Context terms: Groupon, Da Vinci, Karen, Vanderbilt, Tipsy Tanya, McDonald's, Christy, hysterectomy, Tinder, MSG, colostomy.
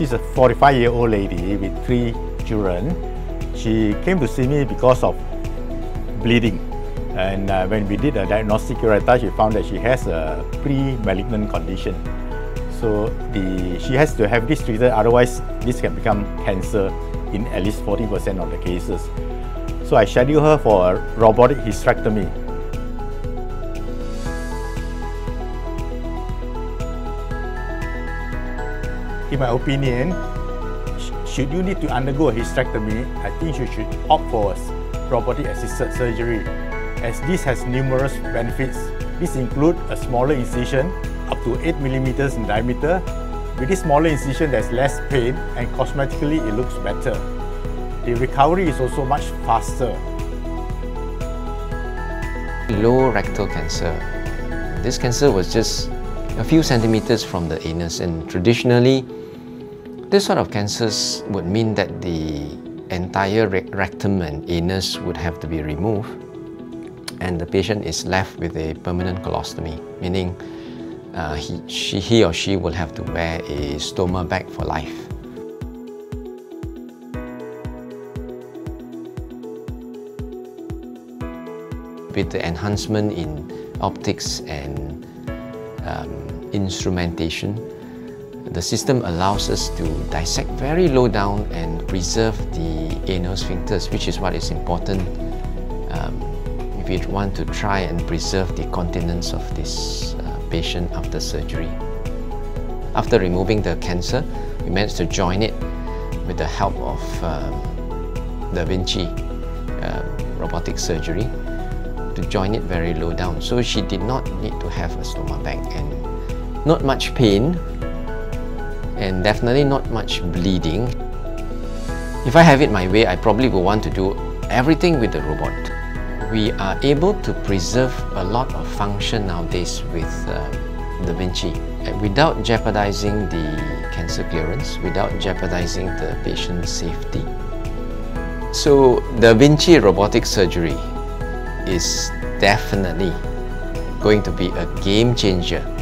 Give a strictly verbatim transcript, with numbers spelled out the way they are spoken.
She's a forty-five-year-old lady with three children. She came to see me because of bleeding. And uh, when we did a diagnostic urethra, she found that she has a pre-malignant condition. So the, she has to have this treated, otherwise this can become cancer in at least forty percent of the cases. So I scheduled her for a robotic hysterectomy. In my opinion, sh should you need to undergo a hysterectomy, I think you should opt for robotic-assisted surgery, as this has numerous benefits. This includes a smaller incision, up to eight millimeters in diameter. With this smaller incision, there's less pain, and cosmetically it looks better. The recovery is also much faster. Low rectal cancer. This cancer was just a few centimeters from the anus, and traditionally, this sort of cancers would mean that the entire rectum and anus would have to be removed, and the patient is left with a permanent colostomy, meaning uh, he, she, he or she will have to wear a stoma bag for life. With the enhancement in optics and um, instrumentation, the system allows us to dissect very low down and preserve the anal sphincters, which is what is important um, if we want to try and preserve the continence of this uh, patient after surgery. After removing the cancer, we managed to join it with the help of um, Da Vinci uh, robotic surgery to join it very low down. So she did not need to have a stoma bag, and not much pain, and definitely not much bleeding. If I have it my way, I probably would want to do everything with the robot. We are able to preserve a lot of function nowadays with um, Da Vinci, without jeopardizing the cancer clearance, without jeopardizing the patient's safety. So Da Vinci robotic surgery is definitely going to be a game changer